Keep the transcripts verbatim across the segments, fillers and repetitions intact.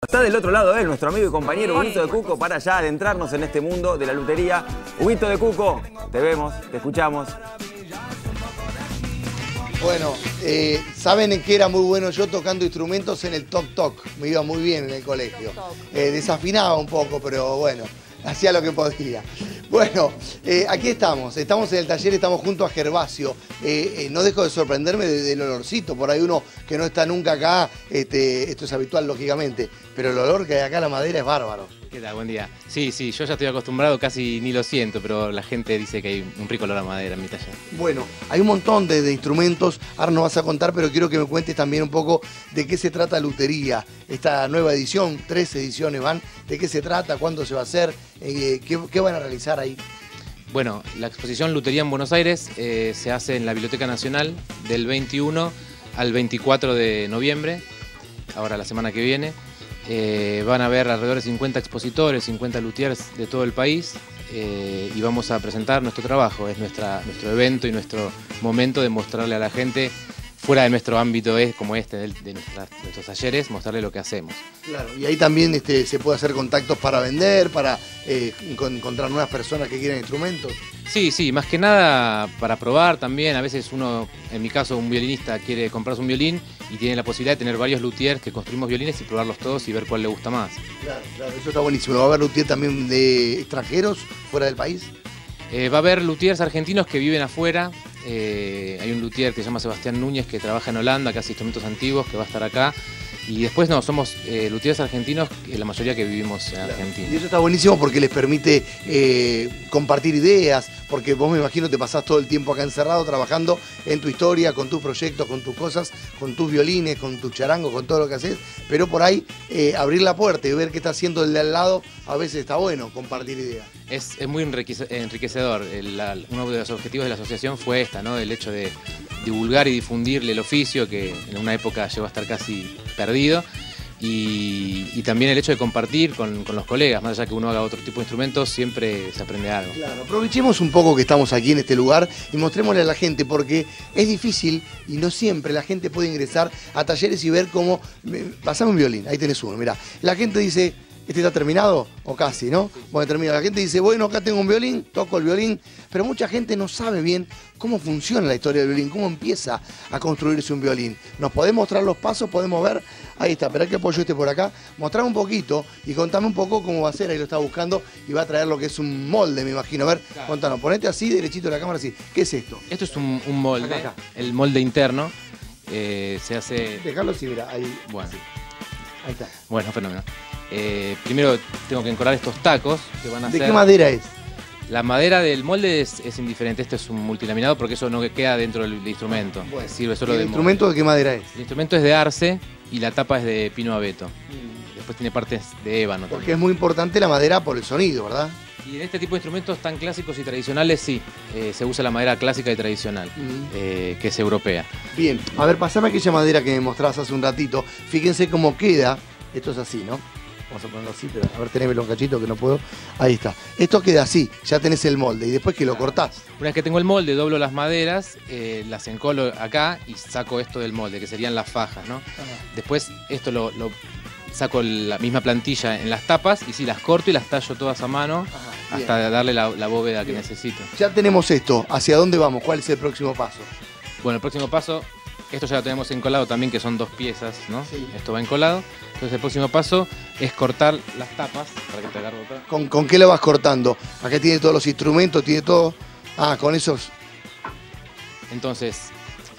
Está del otro lado él, nuestro amigo y compañero Huito de Cuco, para ya adentrarnos en este mundo de la lutería. Huito de Cuco, te vemos, te escuchamos. Bueno, eh, saben en qué era muy bueno yo tocando instrumentos en el toc-toc. Me iba muy bien en el colegio. Eh, desafinaba un poco, pero bueno, hacía lo que podía. Bueno, eh, aquí estamos, estamos en el taller, estamos junto a Gervasio. Eh, eh, no dejo de sorprenderme del olorcito, por ahí uno que no está nunca acá, este, esto es habitual lógicamente, pero el olor que hay acá a la madera es bárbaro. ¿Qué tal? Buen día. Sí, sí, yo ya estoy acostumbrado, casi ni lo siento, pero la gente dice que hay un rico olor a madera en mi taller. Bueno, hay un montón de, de instrumentos, ahora nos vas a contar, pero quiero que me cuentes también un poco de qué se trata Luthería, esta nueva edición, tres ediciones van, de qué se trata, cuándo se va a hacer, eh, qué, qué van a realizar ahí. Bueno, la exposición Luthería en Buenos Aires eh, se hace en la Biblioteca Nacional del veintiuno al veinticuatro de noviembre, ahora la semana que viene. Eh, van a haber alrededor de cincuenta expositores, cincuenta luthiers de todo el país eh, y vamos a presentar nuestro trabajo. Es nuestra, nuestro evento y nuestro momento de mostrarle a la gente, fuera de nuestro ámbito es como este, de nuestras, nuestros talleres, mostrarle lo que hacemos. Claro, y ahí también este, se puede hacer contactos para vender, para eh, encontrar nuevas personas que quieran instrumentos. Sí, sí, más que nada para probar también. A veces uno, en mi caso un violinista quiere comprarse un violín y tiene la posibilidad de tener varios luthiers que construimos violines y probarlos todos y ver cuál le gusta más. Claro, claro, eso está buenísimo. ¿Va a haber luthiers también de extranjeros fuera del país? Eh, va a haber luthiers argentinos que viven afuera. Eh, hay un luthier que se llama Sebastián Núñez que trabaja en Holanda, que hace instrumentos antiguos, que va a estar acá. Y después no, somos eh, luthiers argentinos, la mayoría que vivimos en claro. Argentina. Y eso está buenísimo porque les permite eh, compartir ideas, porque vos me imagino te pasás todo el tiempo acá encerrado trabajando en tu historia, con tus proyectos, con tus cosas, con tus violines, con tus charangos, con todo lo que haces, pero por ahí eh, abrir la puerta y ver qué está haciendo el de al lado, a veces está bueno compartir ideas. Es, es muy enriquecedor. El, la, uno de los objetivos de la asociación fue esta, ¿no? El hecho de divulgar y difundirle el oficio que en una época llegó a estar casi perdido y, y también el hecho de compartir con, con los colegas, más allá que uno haga otro tipo de instrumentos, siempre se aprende algo. Claro, aprovechemos un poco que estamos aquí en este lugar y mostrémosle a la gente porque es difícil y no siempre la gente puede ingresar a talleres y ver cómo... Pasame un violín, ahí tenés uno, mirá. La gente dice... ¿Este está terminado? O casi, ¿no? Bueno, termina. La gente dice, bueno, acá tengo un violín, toco el violín, pero mucha gente no sabe bien cómo funciona la historia del violín, cómo empieza a construirse un violín. Nos podés mostrar los pasos, podemos ver, ahí está, esperá que apoyo este por acá, mostrame un poquito y contame un poco cómo va a ser, ahí lo está buscando y va a traer lo que es un molde, me imagino. A ver, claro. Contanos, ponete así, derechito de la cámara, así. ¿Qué es esto? Esto es un, un molde, acá, acá. El molde interno, eh, se hace... Dejalo así, mira, ahí. Bueno, sí. Ahí está. Bueno, fenómeno. Eh, primero tengo que encorar estos tacos que van a ser... ¿De qué madera es? La madera del molde es, es indiferente, este es un multilaminado porque eso no queda dentro del, del instrumento. Bueno, sirve solo ¿el de instrumento molde. De qué madera es? El instrumento es de arce y la tapa es de pino abeto. Mm. Después tiene partes de ébano porque también. Es muy importante la madera por el sonido, ¿verdad? Y en este tipo de instrumentos tan clásicos y tradicionales, sí, eh, se usa la madera clásica y tradicional, uh-huh. eh, que es europea. Bien, a ver, pasame aquella madera que me mostrabas hace un ratito. Fíjense cómo queda, esto es así, ¿no? Vamos a ponerlo así, pero a ver, tenémelo un cachito que no puedo. Ahí está. Esto queda así, ya tenés el molde y después que lo cortás. Una vez que tengo el molde, doblo las maderas, eh, las encolo acá y saco esto del molde, que serían las fajas, ¿no? Ajá. Después esto lo, lo saco la misma plantilla en las tapas y sí, las corto y las tallo todas a mano. Ajá. Hasta bien. Darle la, la bóveda bien. Que necesito. Ya tenemos esto, ¿hacia dónde vamos? ¿Cuál es el próximo paso? Bueno, el próximo paso, esto ya lo tenemos encolado también, que son dos piezas, ¿no? Sí. Esto va encolado. Entonces el próximo paso es cortar las tapas, para que te agarro otra. ¿Con, ¿Con qué lo vas cortando? Acá tiene todos los instrumentos, tiene todo... Ah, con esos... Entonces,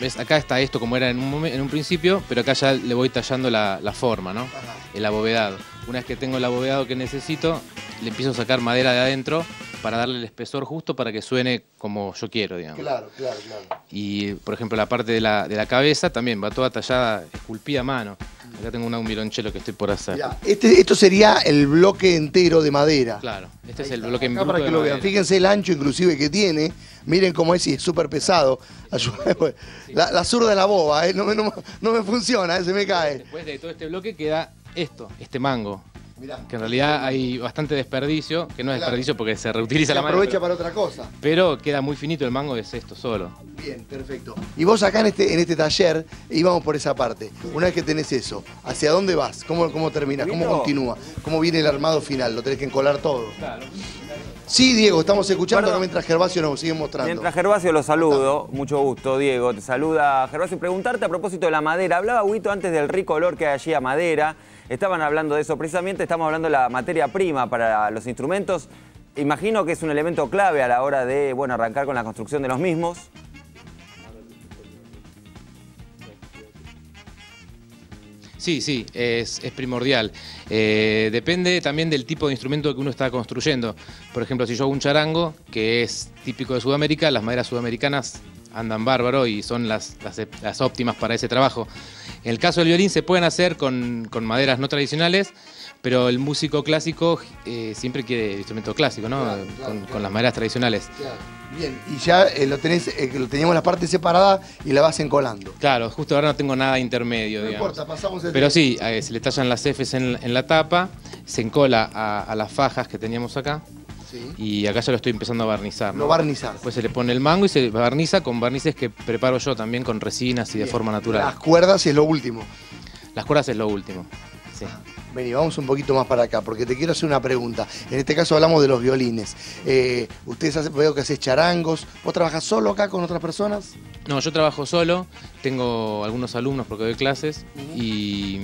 ves, acá está esto como era en un, en un principio, pero acá ya le voy tallando la, la forma, ¿no? Ajá. El abovedado. Una vez que tengo el abovedado que necesito... Le empiezo a sacar madera de adentro para darle el espesor justo para que suene como yo quiero, digamos. Claro, claro, claro. Y, por ejemplo, la parte de la, de la cabeza también va toda tallada, esculpida a mano. Acá tengo una, un violonchelo que estoy por hacer. Mirá, este, esto sería el bloque entero de madera. Claro, este ahí es el bloque entero de que lo vean. Fíjense el ancho inclusive que tiene. Miren cómo es y es súper pesado. La, la zurda de la boba, ¿eh? no, no, no me funciona, ¿eh? Se me cae. Después de todo este bloque queda esto, este mango. Mirá. Que en realidad hay bastante desperdicio, que no es claro. desperdicio porque se reutiliza se la mano. Se aprovecha pero, para otra cosa. Pero queda muy finito el mango, es esto solo. Bien, perfecto. Y vos acá en este, en este taller íbamos por esa parte. Una vez que tenés eso, ¿hacia dónde vas? ¿Cómo, cómo terminás? ¿Cómo continúa? ¿Cómo viene el armado final? Lo tenés que encolar todo. Claro. Sí, Diego, estamos escuchando Perdón. acá mientras Gervasio nos sigue mostrando. Mientras Gervasio lo saludo, ¿Está? mucho gusto, Diego, te saluda Gervasio. Preguntarte a propósito de la madera, hablaba Huito antes del rico olor que hay allí a madera, estaban hablando de eso, precisamente estamos hablando de la materia prima para los instrumentos, imagino que es un elemento clave a la hora de, bueno, arrancar con la construcción de los mismos. Sí, sí, es, es primordial. Eh, depende también del tipo de instrumento que uno está construyendo. Por ejemplo, si yo hago un charango, que es típico de Sudamérica, las maderas sudamericanas andan bárbaro y son las, las, las óptimas para ese trabajo. En el caso del violín se pueden hacer con, con maderas no tradicionales, pero el músico clásico eh, siempre quiere el instrumento clásico, ¿no? Claro, claro, con, claro. con las maderas tradicionales. Claro. Bien, y ya eh, lo tenés, eh, lo teníamos la parte separada y la vas encolando. Claro, justo ahora no tengo nada intermedio, no digamos. importa, pasamos el Pero tiempo. sí, eh, se le tallan las Fs en, en la tapa, se encola a, a las fajas que teníamos acá. Sí. Y acá ya lo estoy empezando a barnizar. ¿no? Lo barnizás. Después se le pone el mango y se barniza con barnices que preparo yo también con resinas y Bien. de forma natural. Las cuerdas es lo último. Las cuerdas es lo último, sí. Ah. Vení, vamos un poquito más para acá, porque te quiero hacer una pregunta. En este caso hablamos de los violines. Eh, ustedes hace, veo que haces charangos. ¿Vos trabajás solo acá con otras personas? No, yo trabajo solo. Tengo algunos alumnos porque doy clases. Uh-huh. Y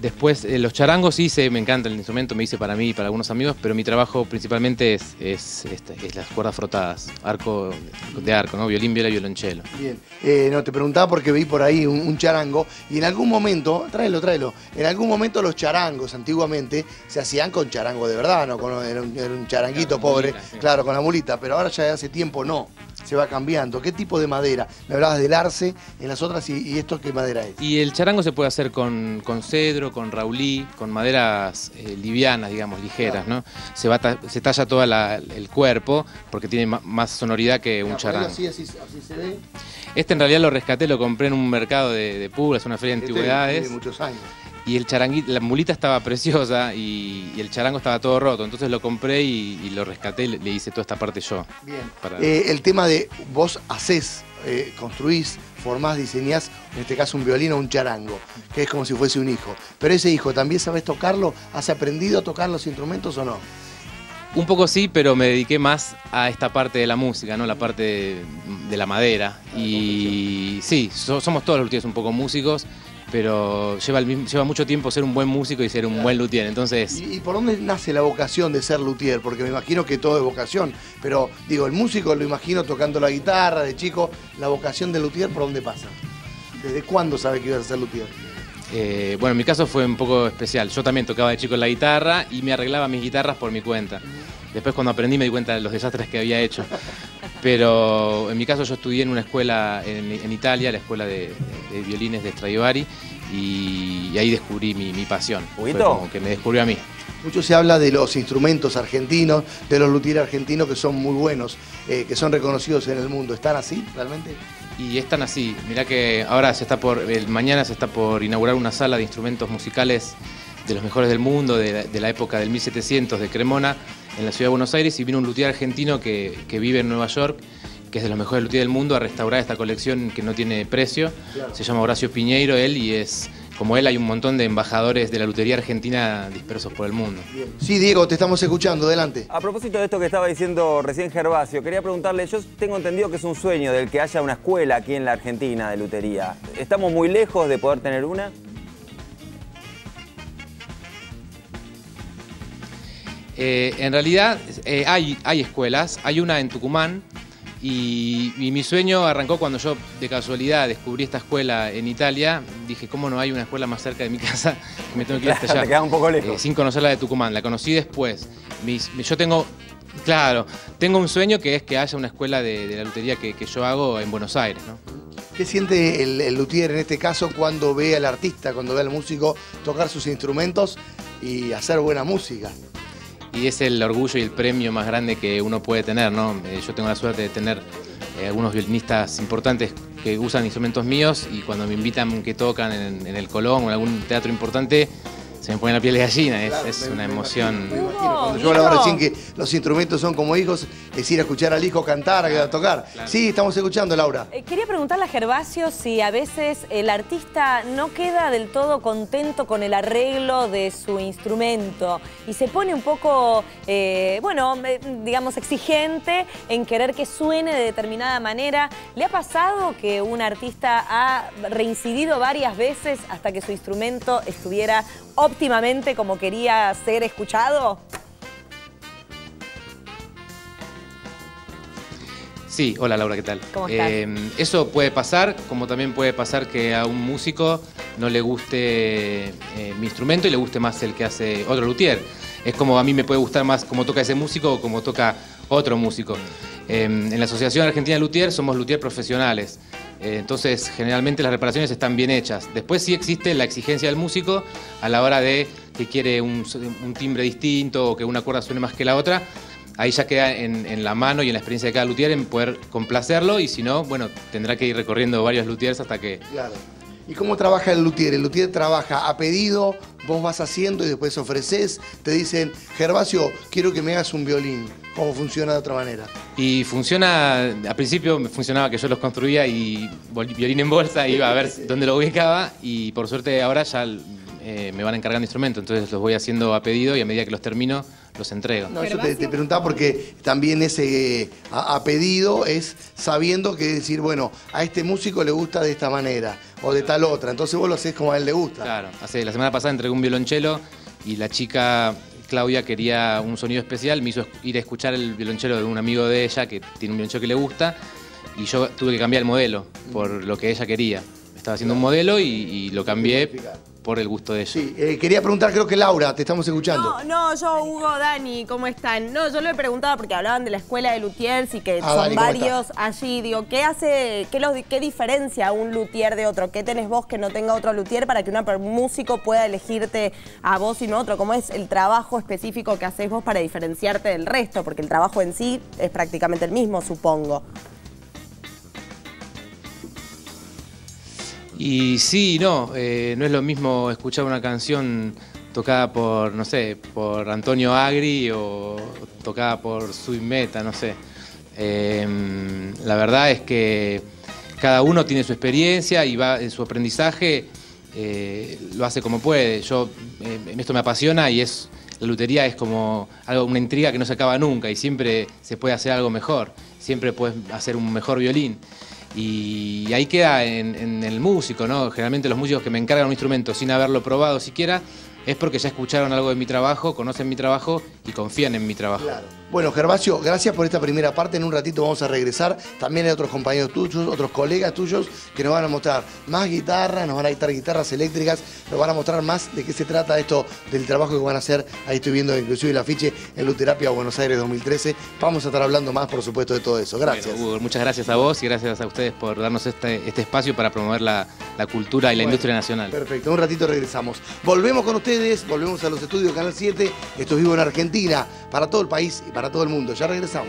después, eh, los charangos sí, se, me encanta el instrumento. Me hice para mí y para algunos amigos, pero mi trabajo principalmente es, es, es, es las cuerdas frotadas. Arco de arco, ¿no? Violín, viola, violonchelo. Bien. Eh, no, te preguntaba porque vi por ahí un, un charango y en algún momento, tráelo, tráelo, en algún momento los charangos antiguamente se hacían con charango de verdad, ¿no? Con, era, un, era un charanguito claro, pobre, mulita, sí. claro, con la mulita, pero ahora ya de hace tiempo no. Se va cambiando. ¿Qué tipo de madera? Me hablabas del arce, en las otras, y, y esto, ¿qué madera es? Y el charango se puede hacer con, con cedro, con raulí, con maderas eh, livianas, digamos, ligeras, claro. ¿no? Se, va ta se talla todo el cuerpo porque tiene más sonoridad que un charango. Así, así, así se ve. Este en realidad lo rescaté, lo compré en un mercado de, de Pulgas, una feria de antigüedades. Este tiene muchos años. Y el charanguito, la mulita estaba preciosa y, y el charango estaba todo roto. Entonces lo compré y, y lo rescaté y le hice toda esta parte yo. Bien. Para... Eh, el tema de vos hacés, eh, construís, formás, diseñás, en este caso un violín o un charango, que es como si fuese un hijo. Pero ese hijo, ¿también sabés tocarlo? ¿Has aprendido a tocar los instrumentos o no? Un poco sí, pero me dediqué más a esta parte de la música, ¿no? La parte de, de la madera. La y sí, so, somos todos los luthiers un poco músicos, pero lleva, el mismo, lleva mucho tiempo ser un buen músico y ser un claro. buen luthier, entonces... ¿Y, ¿Y por dónde nace la vocación de ser luthier? Porque me imagino que todo es vocación, pero digo, el músico lo imagino tocando la guitarra de chico, la vocación de luthier, ¿por dónde pasa? ¿Desde cuándo sabe que ibas a ser luthier? Eh, bueno, mi caso fue un poco especial. Yo también tocaba de chico la guitarra y me arreglaba mis guitarras por mi cuenta. Después cuando aprendí me di cuenta de los desastres que había hecho. Pero en mi caso yo estudié en una escuela en, en Italia, la escuela de, de, de violines de Stradivari, y, y ahí descubrí mi, mi pasión. Fue como que me descubrió a mí. Mucho se habla de los instrumentos argentinos, de los luthier argentinos que son muy buenos, eh, que son reconocidos en el mundo. ¿Están así realmente? Y están así. Mirá que ahora se está por, el, mañana se está por inaugurar una sala de instrumentos musicales de los mejores del mundo, de la, de la época del mil setecientos de Cremona, en la ciudad de Buenos Aires, y vino un luthier argentino que, que vive en Nueva York, que es de los mejores luthier del mundo, a restaurar esta colección que no tiene precio. Claro. Se llama Horacio Piñeiro, él, y es... Como él hay un montón de embajadores de la luthería argentina dispersos por el mundo. Sí, Diego, te estamos escuchando, adelante. A propósito de esto que estaba diciendo recién Gervasio, quería preguntarle, yo tengo entendido que es un sueño del que haya una escuela aquí en la Argentina de luthería. ¿Estamos muy lejos de poder tener una? Eh, en realidad eh, hay, hay escuelas, hay una en Tucumán. Y, y mi sueño arrancó cuando yo, de casualidad, descubrí esta escuela en Italia. Dije, ¿cómo no hay una escuela más cerca de mi casa? Me tengo que ir hasta allá. Te quedaba un poco lejos. Eh, sin conocer la de Tucumán. La conocí después. Mis, yo tengo, claro, tengo un sueño que es que haya una escuela de, de la luthería que, que yo hago en Buenos Aires, ¿no? ¿Qué siente el, el luthier en este caso cuando ve al artista, cuando ve al músico tocar sus instrumentos y hacer buena música? Y es el orgullo y el premio más grande que uno puede tener, ¿no? Yo tengo la suerte de tener eh, algunos violinistas importantes que usan instrumentos míos y cuando me invitan que tocan en, en el Colón o en algún teatro importante, se me pone la piel de gallina, es, claro, es me, una me emoción. Me imagino, cuando yo hablaba recién que los instrumentos son como hijos, es ir a escuchar al hijo cantar, a tocar. Claro. Sí, estamos escuchando, Laura. Eh, quería preguntarle a Gervasio si a veces el artista no queda del todo contento con el arreglo de su instrumento y se pone un poco, eh, bueno, digamos, exigente en querer que suene de determinada manera. ¿Le ha pasado que un artista ha reincidido varias veces hasta que su instrumento estuviera óptimamente como quería ser escuchado? Sí, hola Laura, ¿qué tal? ¿Cómo estás? Eh, eso puede pasar, como también puede pasar que a un músico no le guste eh, mi instrumento y le guste más el que hace otro luthier. Es como a mí me puede gustar más cómo toca ese músico o cómo toca otro músico. Eh, en la Asociación Argentina de Luthier somos luthier profesionales. Entonces, generalmente las reparaciones están bien hechas. Después sí existe la exigencia del músico a la hora de que quiere un, un timbre distinto o que una cuerda suene más que la otra. Ahí ya queda en, en la mano y en la experiencia de cada luthier en poder complacerlo y si no, bueno, tendrá que ir recorriendo varios luthiers hasta que... Claro. ¿Y cómo trabaja el luthier? El luthier trabaja a pedido, vos vas haciendo y después ofreces. Te dicen, Gervasio, quiero que me hagas un violín. ¿Cómo funciona de otra manera? Y funciona, al principio funcionaba que yo los construía y violín en bolsa, iba a ver dónde lo ubicaba y por suerte ahora ya eh, me van encargando instrumentos, entonces los voy haciendo a pedido y a medida que los termino los entrego. No, yo te, te preguntaba porque también ese a, a pedido es sabiendo que decir, bueno, a este músico le gusta de esta manera o de tal otra, entonces vos lo hacés como a él le gusta. Claro, hace, la semana pasada entregué un violonchelo y la chica Claudia quería un sonido especial, me hizo ir a escuchar el violonchelo de un amigo de ella que tiene un violonchelo que le gusta y yo tuve que cambiar el modelo por lo que ella quería. Estaba haciendo un modelo y, y lo cambié por el gusto de ella. Sí, eh, quería preguntar, creo que Laura, te estamos escuchando. No, no, yo, Hugo, Dani, ¿cómo están? No, yo lo he preguntado porque hablaban de la escuela de luthiers y que ah, son Dani, varios está? allí. Digo, ¿qué hace, qué, los, qué diferencia un luthier de otro? ¿Qué tenés vos que no tenga otro luthier para que una, un músico pueda elegirte a vos y no otro? ¿Cómo es el trabajo específico que hacés vos para diferenciarte del resto? Porque el trabajo en sí es prácticamente el mismo, supongo. Y sí, no, eh, no es lo mismo escuchar una canción tocada por, no sé, por Antonio Agri o tocada por Sui Meta, no sé. Eh, la verdad es que cada uno tiene su experiencia y va en su aprendizaje, eh, lo hace como puede. Yo, eh, esto me apasiona y es, la luthería es como algo, una intriga que no se acaba nunca y siempre se puede hacer algo mejor, siempre puedes hacer un mejor violín. Y ahí queda en, en el músico, ¿no? Generalmente los músicos que me encargan un instrumento sin haberlo probado siquiera es porque ya escucharon algo de mi trabajo, conocen mi trabajo y confían en mi trabajo. Claro. Bueno, Gervasio, gracias por esta primera parte. En un ratito vamos a regresar. También hay otros compañeros tuyos, otros colegas tuyos que nos van a mostrar más guitarras, nos van a guitar guitarras eléctricas, nos van a mostrar más de qué se trata esto del trabajo que van a hacer. Ahí estoy viendo inclusive el afiche en Luterapia Buenos Aires dos mil trece. Vamos a estar hablando más, por supuesto, de todo eso. Gracias. Bueno, Hugo, muchas gracias a vos y gracias a ustedes por darnos este, este espacio para promover la, la cultura y la bueno, industria nacional. Perfecto, en un ratito regresamos. Volvemos con ustedes, volvemos a los estudios Canal siete. Esto es Vivo en Argentina, para todo el país y para todo el mundo. Ya regresamos.